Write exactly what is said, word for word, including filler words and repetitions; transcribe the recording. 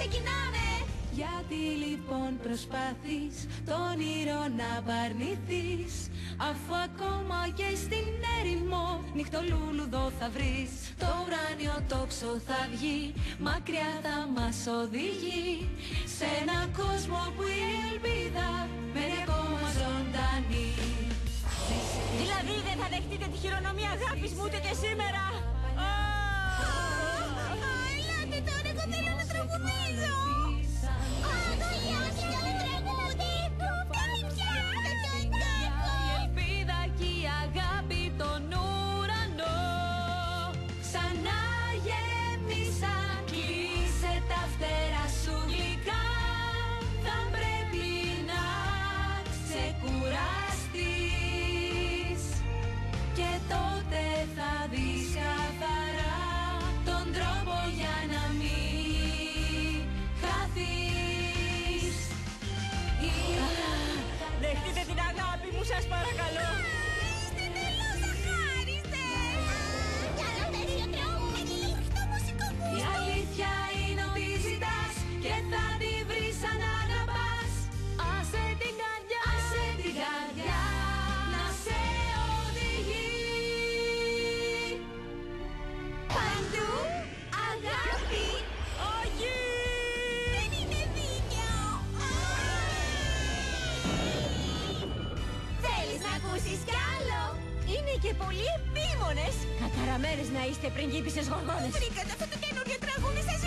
ξεκινάμε! Γιατί λοιπόν προσπάθεις το όνειρο να παρνηθείς, αφού ακόμα και στην έρημο νυχτολούλουδο θα βρεις. Το ουράνιο τόξο θα βγει, μακριά θα μας οδηγεί, σε ένα κόσμο που η ελπίδα μένει ακόμα ζωντανή. Δηλαδή δεν θα δεχτείτε τη χειρονομία αγάπης μου ούτε και σήμερα! Ελάτε τώρα, εγώ θέλω να τραγουδήσω! Αγωγιά, θέλω τραγούδι! Κάποια! Η ελπίδα και η αγάπη τον ουρανό ξανά γέμισαν. Κλείσε τα φτερά σου γλυκά, θα πρέπει να ξεκουραστείς και τότε θα δεις καθαρά τον τρόπο για να μην χαθείς. Δεχτείτε την αγάπη μου, σας παρακαλώ. Είστε τελώς αχάριστες. Κι άλλο τέτοιο τραγούδι. Εκπληκτικό μουσικοβούλιο. Η αλήθεια είναι ότι ζητάς και θα τη βρεις αν αγαπάς. Άσε την καρδιά, άσε την καρδιά να σε οδηγεί παντού αγάπη. Όχι! Δεν είναι δίκαιο! Θέλεις να ακούσεις κι άλλο? Είναι και πολύ επίμονες. Καταραμένες να είστε πριγκίπισσες γοργόνες. Βρήκατε αυτό το καινούργιο τραγούδι σας